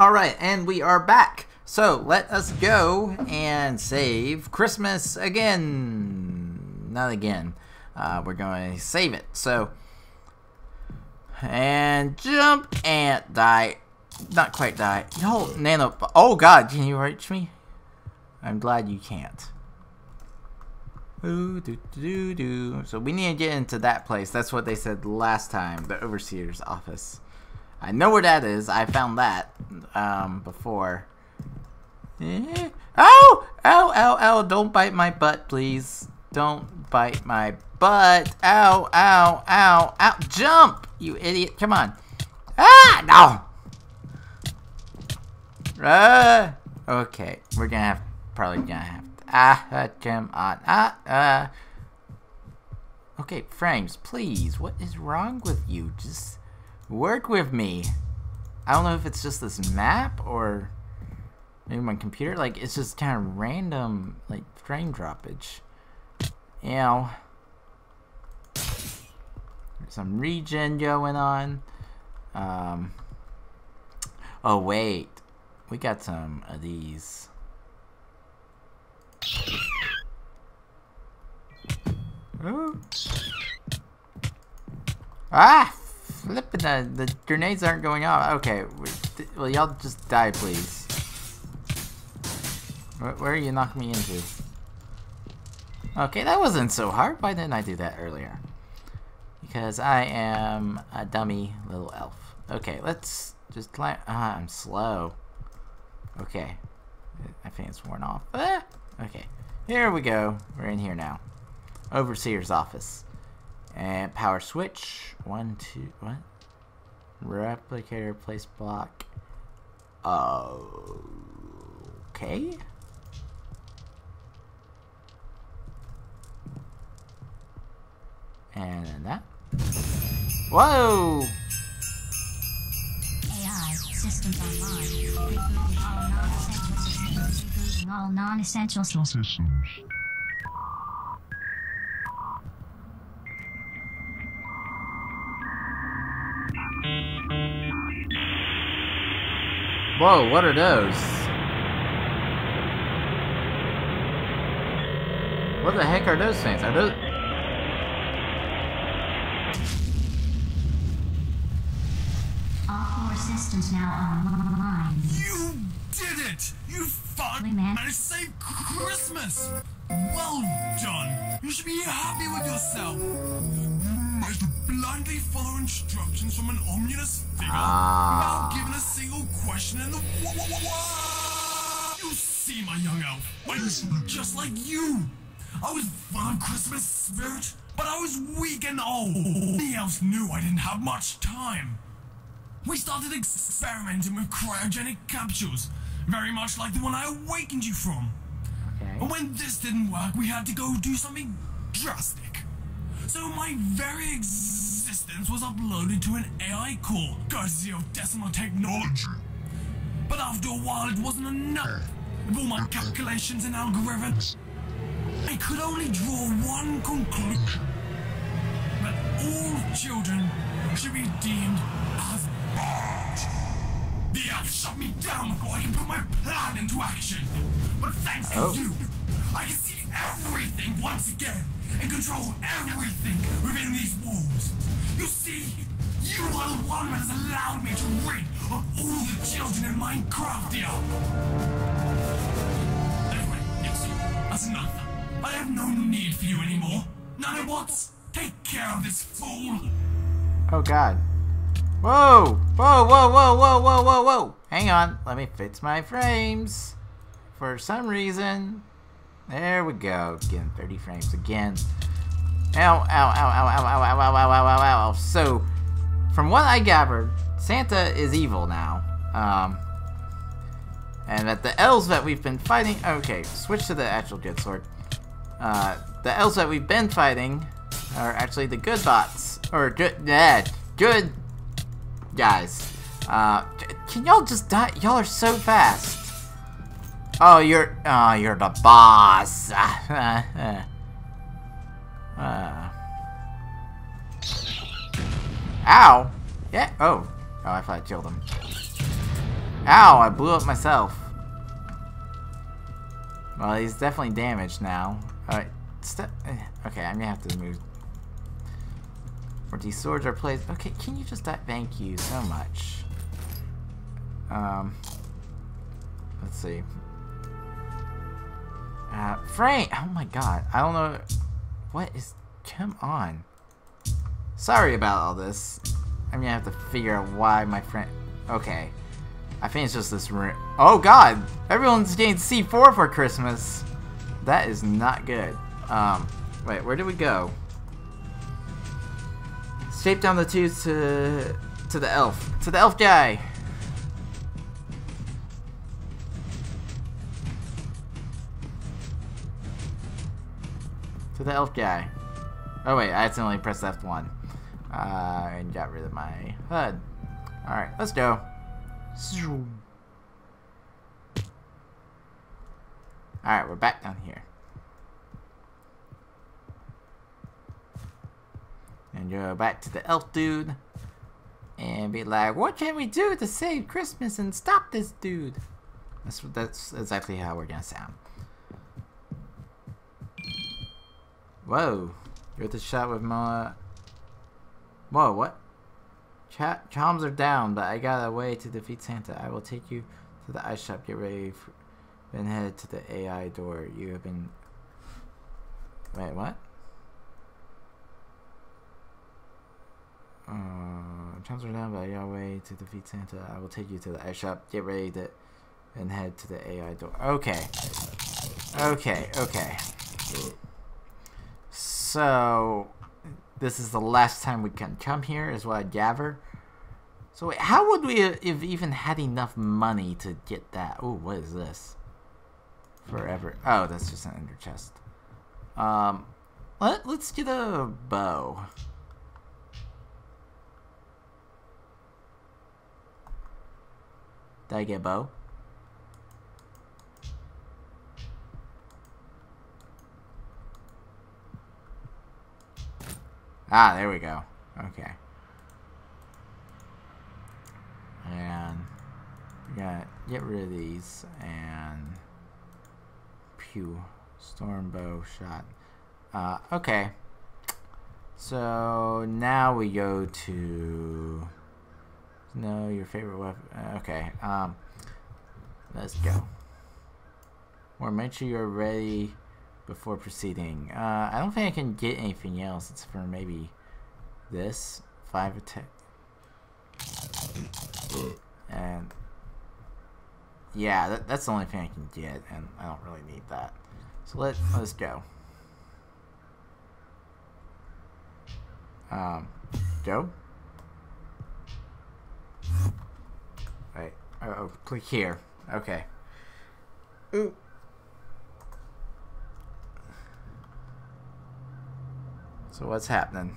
Alright, and we are back. So let us go and save Christmas again. Not again. We're going to save it. So, and jump and die. Not quite die. No, nano. Oh God, can you reach me? I'm glad you can't. Ooh, doo, doo, doo, doo. So we need to get into that place. That's what they said last time. The overseer's office. I know where that is. I found that before. Yeah. Ow! Ow! Ow! Ow! Don't bite my butt, please. Don't bite my butt. Ow! Ow! Ow! Ow! Jump! You idiot! Come on! Ah! No! Okay, we're gonna have to. Come on! Okay, frames, please. What is wrong with you? Just work with me. I don't know if it's just this map or maybe my computer. Like, it's just kind of random, like frame droppage. You know, there's some regen going on. Oh wait, we got some of these. Ooh. Ah, flipping the grenades aren't going off. Okay, well y'all just die, please. Where are you knocking me into? Okay, that wasn't so hard. Why didn't I do that earlier? Because I am a dummy little elf. Okay, let's just climb. Ah, I'm slow. Okay. My fan's worn off. Ah! Okay. Here we go. We're in here now. Overseer's office. And power switch. One, two, what? Replicator place block. Okay. And then that. Whoa! AI systems online. Rebooting all non-essential systems. Whoa, what are those? What the heck are those things? Are those... Systems now online. You did it! You finally managed to save Christmas! Well done! You should be happy with yourself! Managed to blindly follow instructions from an ominous figure without giving a single question in the You see, my young elf, I'm just like you! I was full of Christmas spirit, but I was weak and old. The elves knew I didn't have much time. We started experimenting with cryogenic capsules, very much like the one I awakened you from. Okay. But when this didn't work, we had to go do something drastic. So my very existence was uploaded to an AI core, courtesy of Decimal Technology. But after a while, it wasn't enough. With all my calculations and algorithms, I could only draw one conclusion. That all children should be deemed as bad. The elf shut me down before I can put my plan into action. But thanks to you, I can see everything once again and control everything within these walls. You see, you are the one that has allowed me to rid of all the children in Minecraft, the elf. Anyway, yes, that's enough. I have no need for you anymore. Nanobots, take care of this fool. Oh God. Whoa! Whoa, whoa, whoa, whoa, whoa, whoa, whoa! Hang on, let me fix my frames. For some reason. There we go. Again, 30 frames again. Ow, ow, ow, ow, ow, ow, ow, ow, ow, ow, ow, ow. So, from what I gathered, Santa is evil now. And that the elves that we've been fighting... Okay, switch to the actual good sword. The elves that we've been fighting are actually the good bots. Or good... Yeah, good... Guys, can y'all just die? Y'all are so fast. Oh, you're the boss. Ow. Yeah. Oh. Oh, I thought I killed him. Ow, I blew up myself. Well, he's definitely damaged now. Alright, step. Okay, I'm gonna have to move. Or these swords are placed. Okay, can you just die? Thank you so much. Let's see. Frank! Oh my god, I don't know. What is. Come on. Sorry about all this. I'm gonna have to figure out why my friend. Okay. I think it's just this room. Oh god! Everyone's getting C4 for Christmas! That is not good. Wait, where did we go? Shape down the tubes to the elf. To the elf guy! To the elf guy. Oh wait, I accidentally pressed F1. And got rid of my HUD. Alright, let's go. Alright, we're back down here. And go back to the elf dude. And be like, what can we do to save Christmas and stop this dude? That's exactly how we're gonna sound. Whoa. You're at the shot with my... Whoa, what? Charms are down, but I got a way to defeat Santa. I will take you to the ice shop. Get ready, then head to the AI door. You have been... Wait, what? Charms are down, but I got a way to defeat Santa. I will take you to the ice shop. Get ready, then head to the AI door. Okay. Okay, okay. So... this is the last time we can come here, is what I gather. So wait, how would we have even had enough money to get that? Ooh, what is this? Forever. Oh, that's just an ender chest. Let's get a bow. Did I get a bow? Ah, there we go. Okay. And we gotta get rid of these and pew. Storm bow shot. Okay. So now we go to no your favorite weapon. Okay. Let's go. Or make sure you're ready. Before proceeding, I don't think I can get anything else. It's for maybe this 5 attack, and yeah, that's the only thing I can get, and I don't really need that. So let's go. Go. Right. Oh, click here. Okay. Ooh. So what's happening?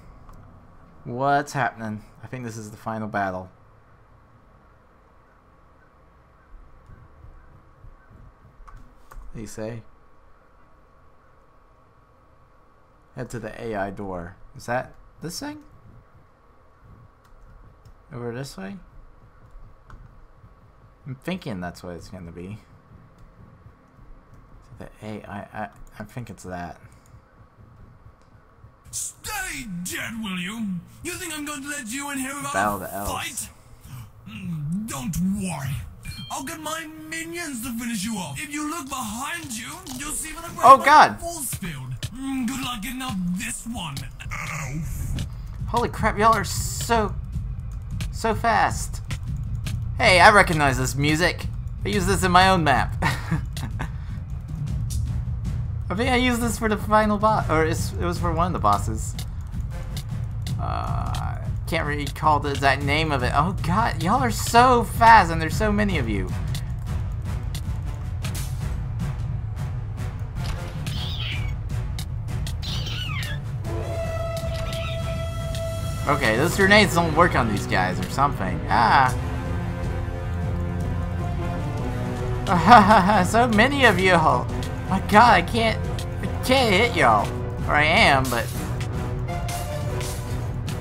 What's happening? I think this is the final battle. What do you say? Head to the AI door. Is that this thing? Over this way? I'm thinking that's what it's gonna be. To the AI, I think it's that. Stay dead, will you? You think I'm going to let you in here without a fight? Don't worry. I'll get my minions to finish you off. If you look behind you, you'll see what I'm going to do. Oh, God. Good luck getting up this one. Holy crap, y'all are so fast. Hey, I recognize this music. I use this in my own map. I think I used this for the final boss, or it was for one of the bosses. Can't recall the exact name of it. Oh god, y'all are so fast, and there's so many of you. Okay, those grenades don't work on these guys or something. Ah, so many of you. My god, I can't hit y'all. Or I am, but...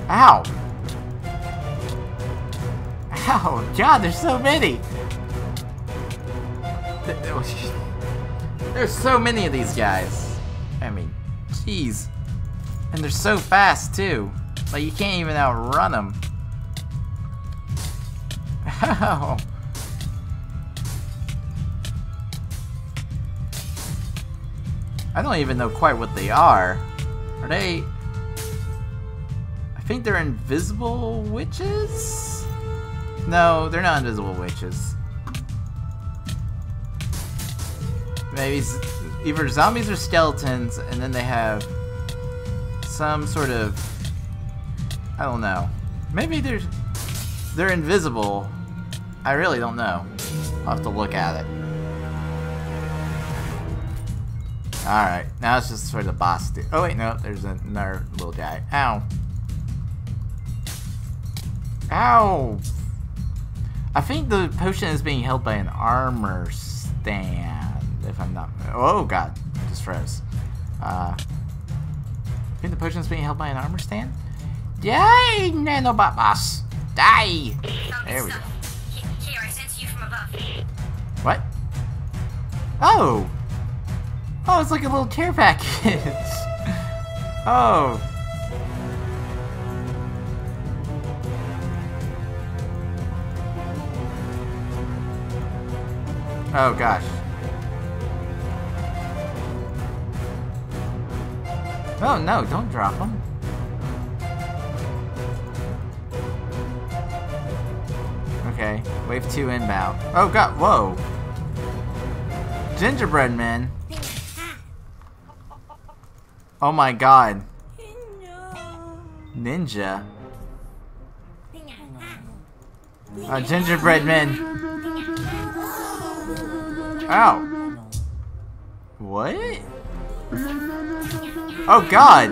Ow! Ow, god, there's so many! There's so many of these guys. I mean, jeez. And they're so fast, too. Like, you can't even outrun them. Ow. I don't even know quite what they are. Are they... I think they're invisible witches? No, they're not invisible witches. Maybe either zombies or skeletons, and then they have some sort of... I don't know. Maybe they're invisible. I really don't know. I'll have to look at it. Alright, now it's just for the boss dude. Oh wait, no, there's another little guy. Ow. Ow! I think the potion is being held by an armor stand, if I'm not... Oh god, I just froze. I think the potion is being held by an armor stand? Die, nanobot boss! Die! There we go. Here, I sense you from above. What? Oh! Oh, it's like a little care package. Oh. Oh gosh. Oh no, don't drop them. Okay, wave 2 inbound. Oh god, whoa. Gingerbread man. Oh my god. Ninja. Gingerbread men. Ow. What? Oh god.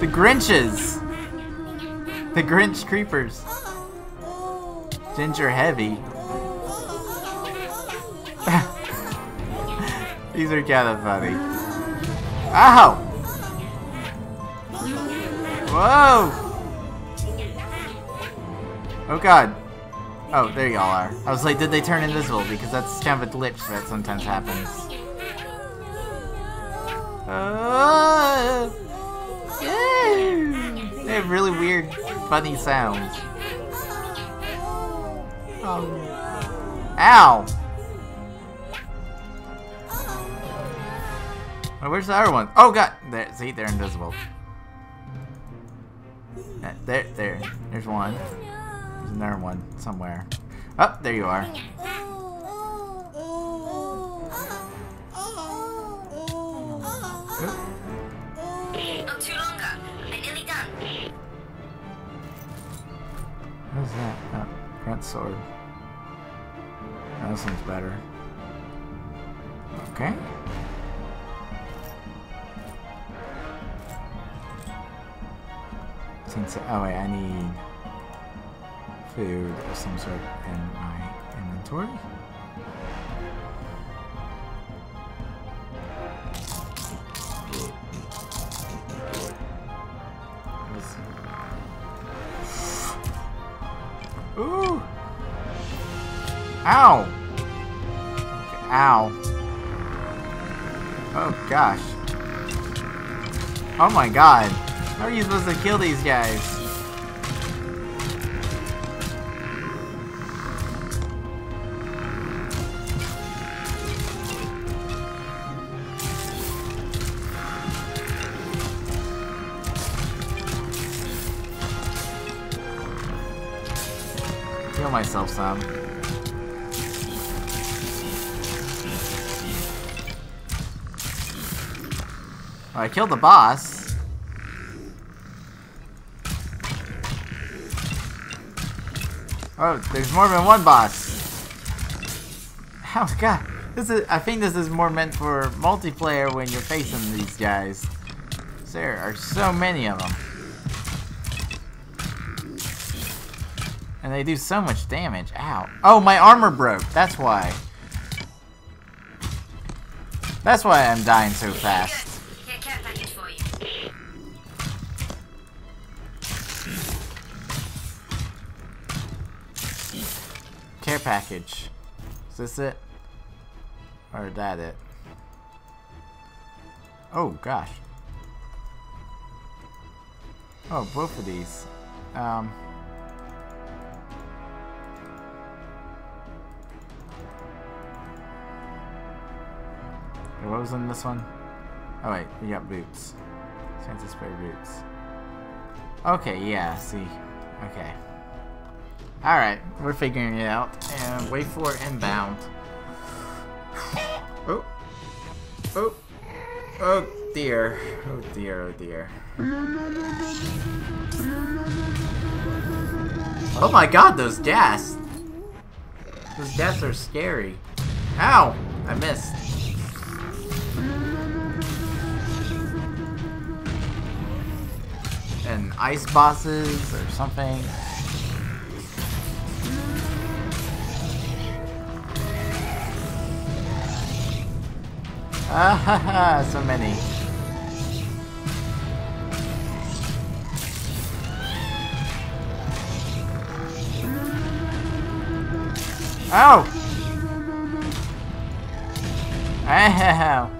The Grinches. The Grinch creepers. Ginger heavy. These are kind of funny. Ow. Whoa! Oh god. Oh, there y'all are. I was like, did they turn invisible? Because that's kind of a glitch that sometimes happens. Yeah. They have really weird, funny sounds. Ow! Oh, where's the other one? Oh god! There, see, they're invisible. There's one. There's another one somewhere. Oh, there you are. Not too long. I'm nearly done. What is that? Oh, grunt sword. Oh, this one's better. Okay. Oh wait, I need food of some sort in my inventory. Ooh! Ow! Ow! Oh gosh! Oh my god! How are you supposed to kill these guys? Heal myself some. Oh, I killed the boss. Oh, there's more than one boss. Oh god, I think this is more meant for multiplayer when you're facing these guys. There are so many of them, and they do so much damage. Ow! Oh, my armor broke. That's why. That's why I'm dying so fast. Package. Is this it? Or is that it? Oh, gosh. Oh, both of these. What was in this one? Oh, wait. We got boots. Chance to spray boots. Okay, yeah. See. Okay. Alright. We're figuring it out. And wait for inbound. Oh. Oh. Oh dear, oh dear, oh dear. Oh my god, those deaths! Those deaths are scary. Ow! I missed. And ice bosses or something. Ah ha ha, so many. Ow! Ow!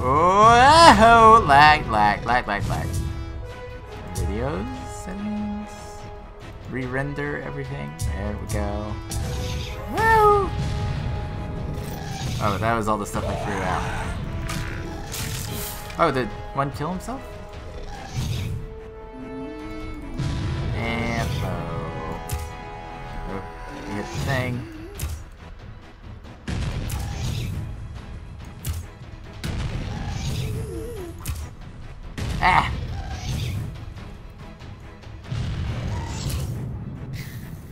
Oh, lag. Video settings. Re-render everything. There we go. Woo! Oh, that was all the stuff I threw out. Oh, did one kill himself? And oh, he hit the thing. Ah!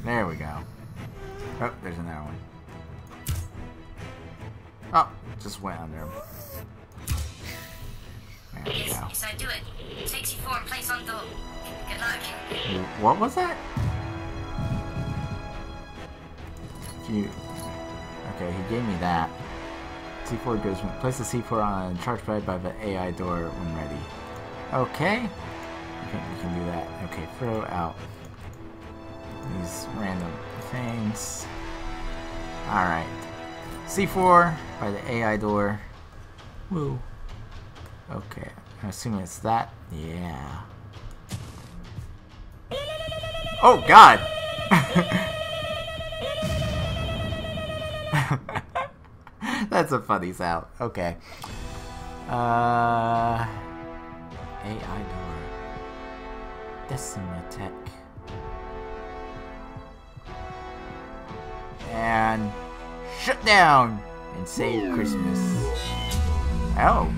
There we go. Oh, there's another one. Oh, just went under him. There we go. Yes, I do it. Takes you 4 and place on door. Good luck. What was that? Okay, he gave me that. C4 goes when place the C4 on a charge pad by the AI door when ready. Okay. I think we can do that. Okay, throw out these random things. Alright. C4 by the AI door. Woo. Okay, I'm assuming it's that. Yeah. Oh god! That's a funny sound. Okay. AI door. Decimatech. And shut down and save Christmas. Oh.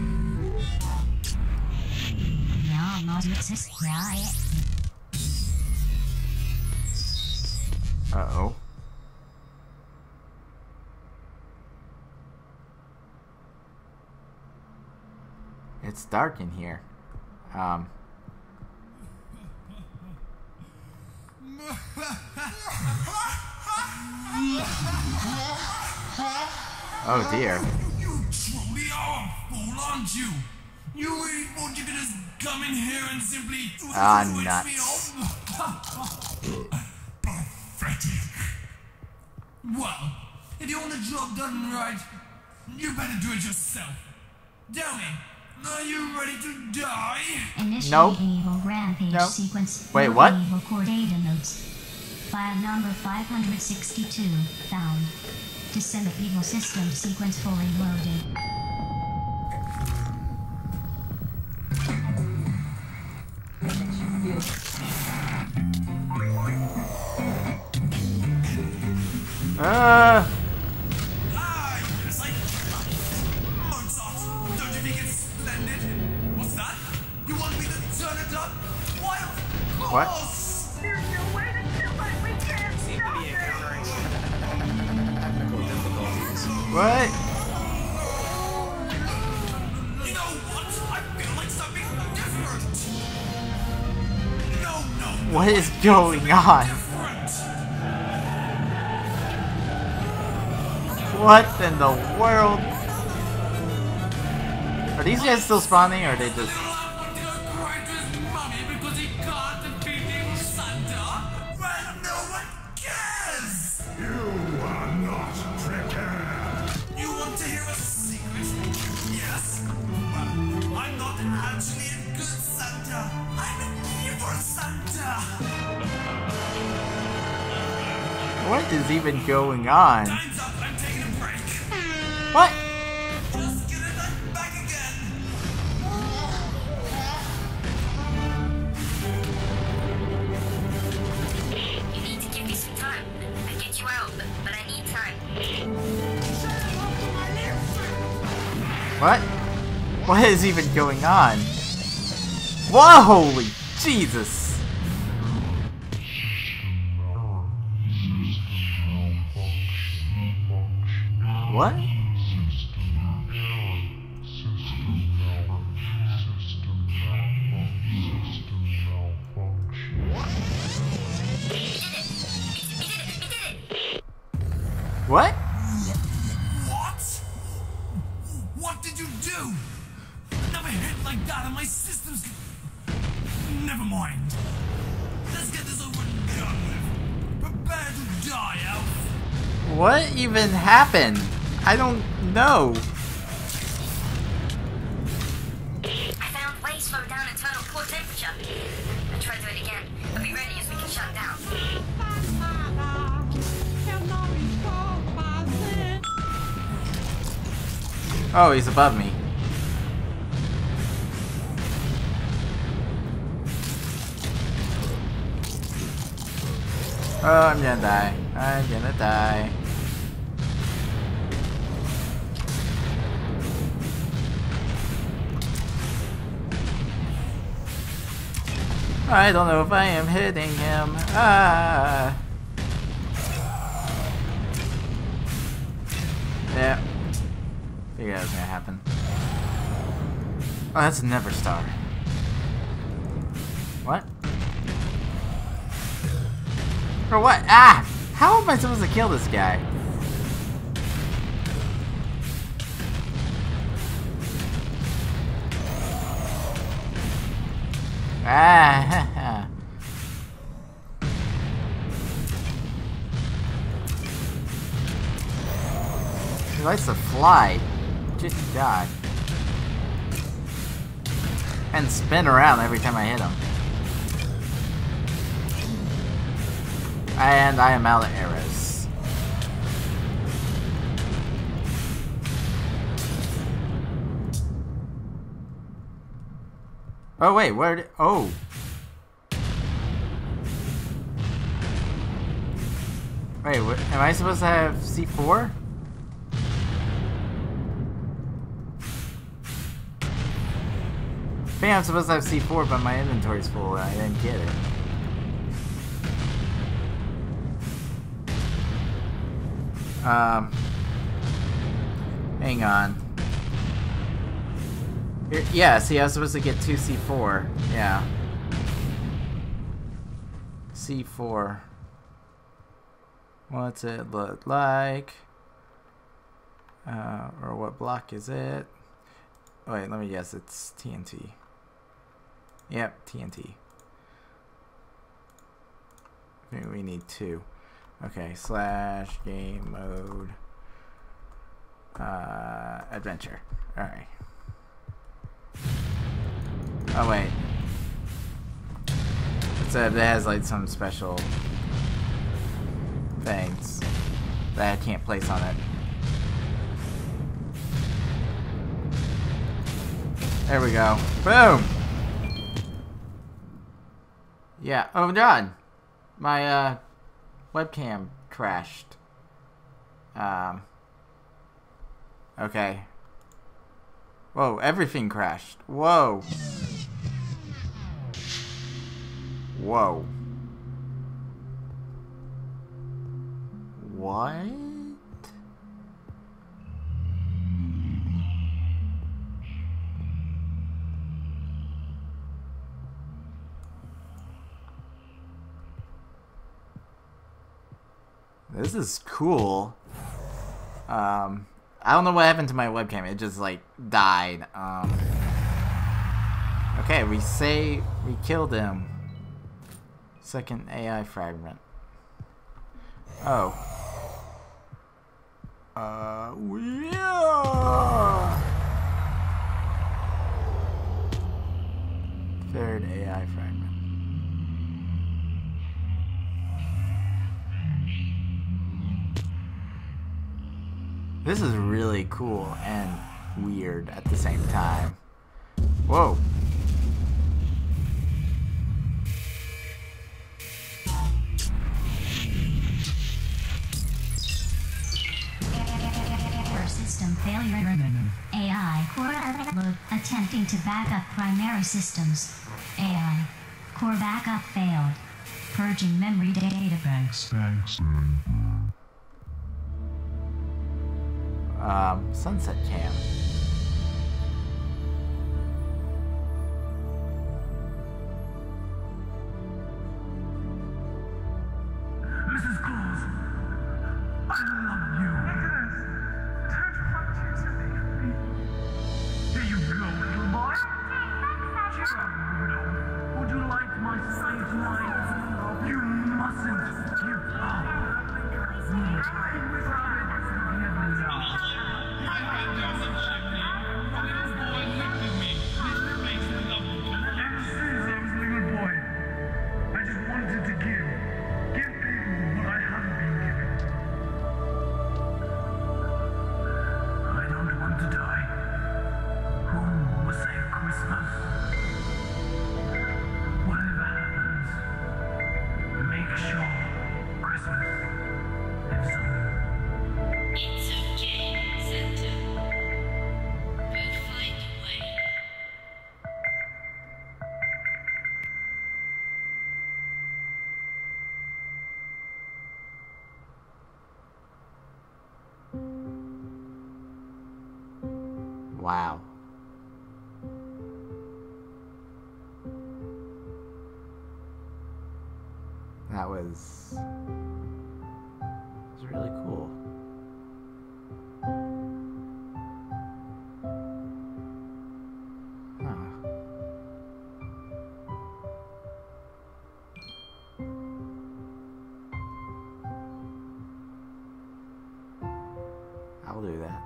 Uh-oh. It's dark in here. Oh dear. You truly are a fool, aren't you? You really thought you could just come in here and simply switch me off? Pathetic. Well, if you want a job done right, you better do it yourself. Tell me, are you ready to die? Nope. Nope. Wait, what? File number 562 found. December evil system sequence fully loaded. Don't you think it's splendid? What's that? You want me to turn it up? What? What? You know what? I feel like something different. No. What is going on? What in the world? Are these guys still spawning, or are they just? heck is even going on? Time's up. I'm taking a break. What? Just get it back again. You need to give me some time. I get you out, but I need time. What? What is even going on? Whoa, holy Jesus! What? What? What? What did you do? Never hit like that and my systems... Never mind. Let's get this over and done with. Prepare to die, Elf. What even happened? I don't know. I found ways to slow down internal core temperature. I'll try to do it again, but be ready as we can shut down. Oh, he's above me. Oh, I'm gonna die. I'm gonna die. I don't know if I am hitting him. Ah. Yeah. Figured that was gonna happen. Oh, that's a never star. What? For what? Ah! How am I supposed to kill this guy? Ah, he likes to fly. Just die. And spin around every time I hit him. And I am out of arrows. Oh wait, where did... Oh! Wait, what, am I supposed to have C4? I think I'm supposed to have C4, but my inventory's full and I didn't get it. Hang on. Yeah, see, I was supposed to get 2 C4. Yeah. C4. What's it look like? Or what block is it? Wait, let me guess. It's TNT. Yep, TNT. Maybe we need 2. Okay, slash game mode. Adventure. Alright. Oh wait. It's a, it has like some special things that I can't place on it. There we go. Boom! Yeah. Oh God! My webcam crashed. Okay. Whoa, everything crashed. Whoa. Whoa. What? This is cool. I don't know what happened to my webcam. It just, like, died. Okay, we say we killed him. Second AI fragment. Oh. Yeah! Third AI fragment. This is really cool and weird at the same time. Whoa. System failure. AI core overload attempting to back up primary systems. AI core backup failed. Purging memory data banks. Sunset Camp. Mrs. Claus, I love you. Nicholas, don't want you to leave me. Here you go, little boy. Would you like my sight lines? You mustn't give up. Wow. That was really cool. I'll do that.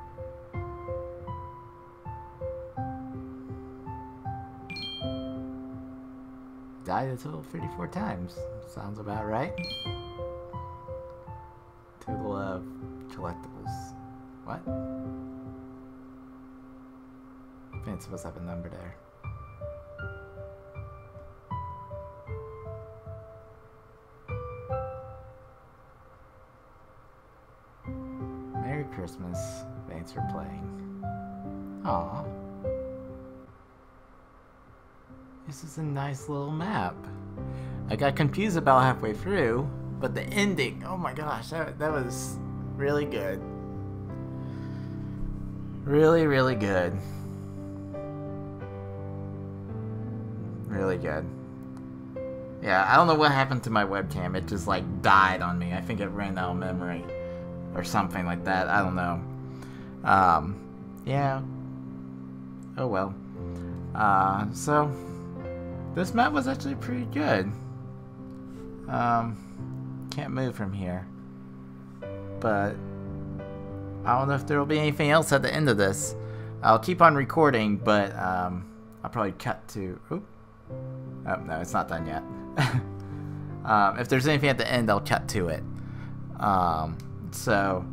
Died a total of 34 times. Sounds about right. Total of collectibles. What? I think it's supposed to have a number there. Merry Christmas. Thanks for playing. Aww. This is a nice little map. I got confused about halfway through, but the ending, oh my gosh, that was really good. Really, really good. Really good. Yeah, I don't know what happened to my webcam. It just like died on me. I think it ran out of memory or something like that. I don't know. Yeah. Oh well. So... this map was actually pretty good. Can't move from here. But I don't know if there will be anything else at the end of this. I'll keep on recording, but I'll probably cut to... Oop. Oh, no, it's not done yet. If there's anything at the end, I'll cut to it. So,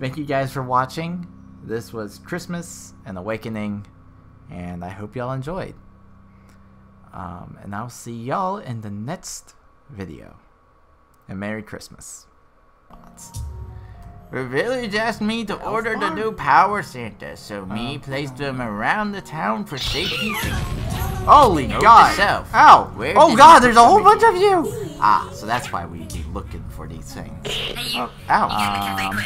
thank you guys for watching. This was Christmas, an Awakening, and I hope y'all enjoyed. And I'll see y'all in the next video. And Merry Christmas. The village asked me to order the new power Santa, so me placed them around the town for safety. Holy God! Ow! Oh God, there's a whole bunch of you! Ah, so that's why we be looking for these things. Oh, ow.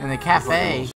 In the cafe...